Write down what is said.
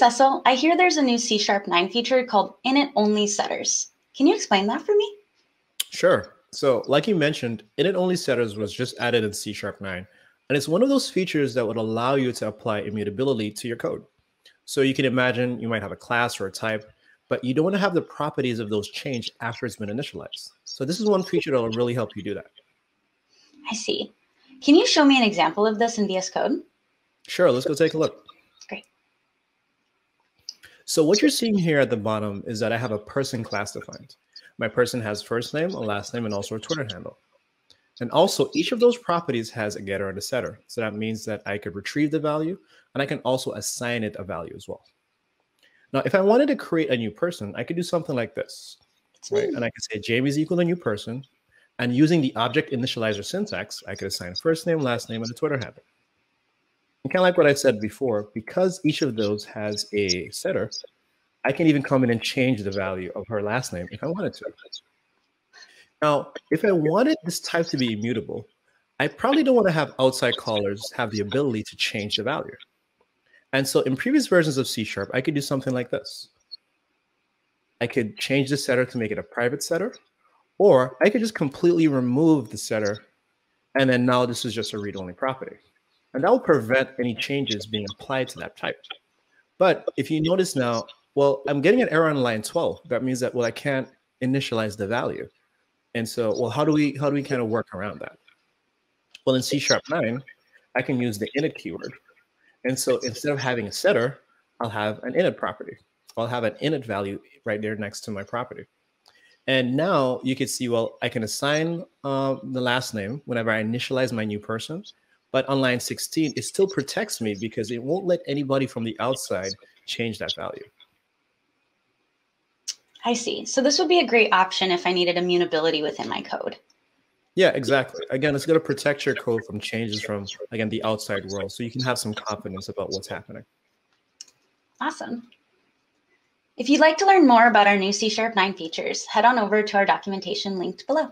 Cecil, I hear there's a new C# 9 feature called init-only setters. Can you explain that for me? Sure. So like you mentioned, init-only setters was just added in C# 9. And it's one of those features that would allow you to apply immutability to your code. So you can imagine you might have a class or a type, but you don't want to have the properties of those change after it's been initialized. So this is one feature that will really help you do that. I see. Can you show me an example of this in VS Code? Sure, let's go take a look. Great. So what you're seeing here at the bottom is that I have a person class defined. My person has first name, a last name, and also a Twitter handle. And also each of those properties has a getter and a setter. So that means that I could retrieve the value and I can also assign it a value as well. Now, if I wanted to create a new person, I could do something like this, right? And I could say Jamie is equal to new person. And using the object initializer syntax, I could assign first name, last name, and a Twitter handle. And kind of like what I said before, because each of those has a setter, I can even come in and change the value of her last name if I wanted to. Now, if I wanted this type to be immutable, I probably don't want to have outside callers have the ability to change the value. And so in previous versions of C#, I could do something like this. I could change the setter to make it a private setter, or I could just completely remove the setter, and then now this is just a read-only property. And that will prevent any changes being applied to that type. But if you notice now, well, I'm getting an error on line 12. That means that, well, I can't initialize the value. And so, well, how do we kind of work around that? Well, in C# 9, I can use the init keyword. And so instead of having a setter, I'll have an init property. I'll have an init value right there next to my property. And now you can see, well, I can assign the last name whenever I initialize my new person. But on line 16, it still protects me because it won't let anybody from the outside change that value. I see. So this would be a great option if I needed immutability within my code. Yeah, exactly. Again, it's going to protect your code from changes from, again, the outside world. So you can have some confidence about what's happening. Awesome. If you'd like to learn more about our new C# 9 features, head on over to our documentation linked below.